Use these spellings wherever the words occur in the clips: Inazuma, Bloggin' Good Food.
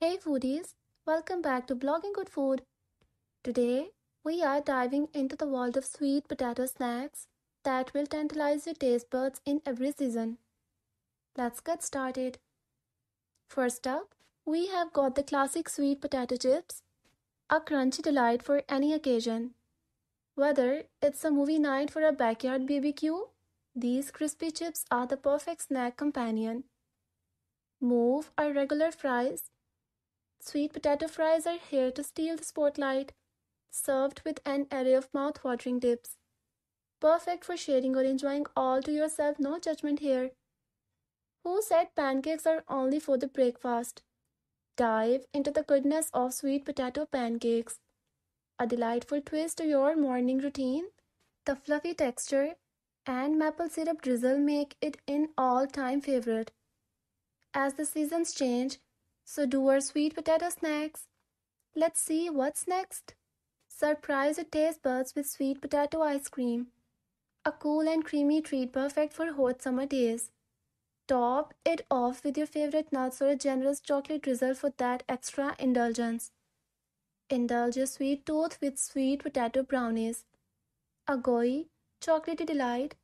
Hey foodies, welcome back to Blogging Good Food. Today, we are diving into the world of sweet potato snacks that will tantalize your taste buds in every season. Let's get started. First up, we have got the classic sweet potato chips, a crunchy delight for any occasion. Whether it's a movie night for a backyard BBQ, these crispy chips are the perfect snack companion. Move our regular fries. Sweet potato fries are here to steal the spotlight, served with an array of mouth-watering dips. Perfect for sharing or enjoying all to yourself, no judgment here. Who said pancakes are only for the breakfast? Dive into the goodness of sweet potato pancakes. A delightful twist to your morning routine. The fluffy texture and maple syrup drizzle make it an all-time favorite. As the seasons change, so do our sweet potato snacks. Let's see what's next. Surprise your taste buds with sweet potato ice cream. A cool and creamy treat perfect for hot summer days. Top it off with your favorite nuts or a generous chocolate drizzle for that extra indulgence. Indulge your sweet tooth with sweet potato brownies. A gooey, chocolatey delight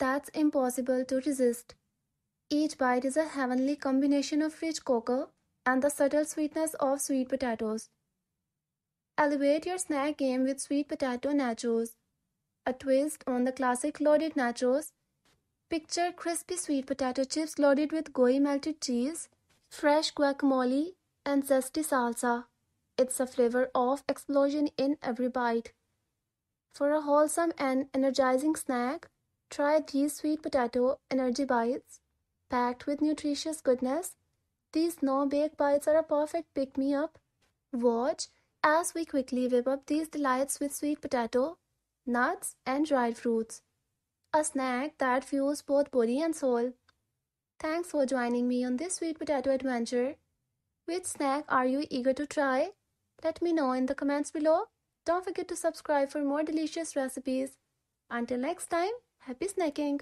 that's impossible to resist. Each bite is a heavenly combination of rich cocoa and the subtle sweetness of sweet potatoes. Elevate your snack game with sweet potato nachos. A twist on the classic loaded nachos. Picture crispy sweet potato chips loaded with gooey melted cheese, fresh guacamole, and zesty salsa. It's a flavor of explosion in every bite. For a wholesome and energizing snack, try these sweet potato energy bites, packed with nutritious goodness. These no-bake bites are a perfect pick-me-up. Watch as we quickly whip up these delights with sweet potato, nuts, and dried fruits. A snack that fuels both body and soul. Thanks for joining me on this sweet potato adventure. Which snack are you eager to try? Let me know in the comments below. Don't forget to subscribe for more delicious recipes. Until next time, happy snacking!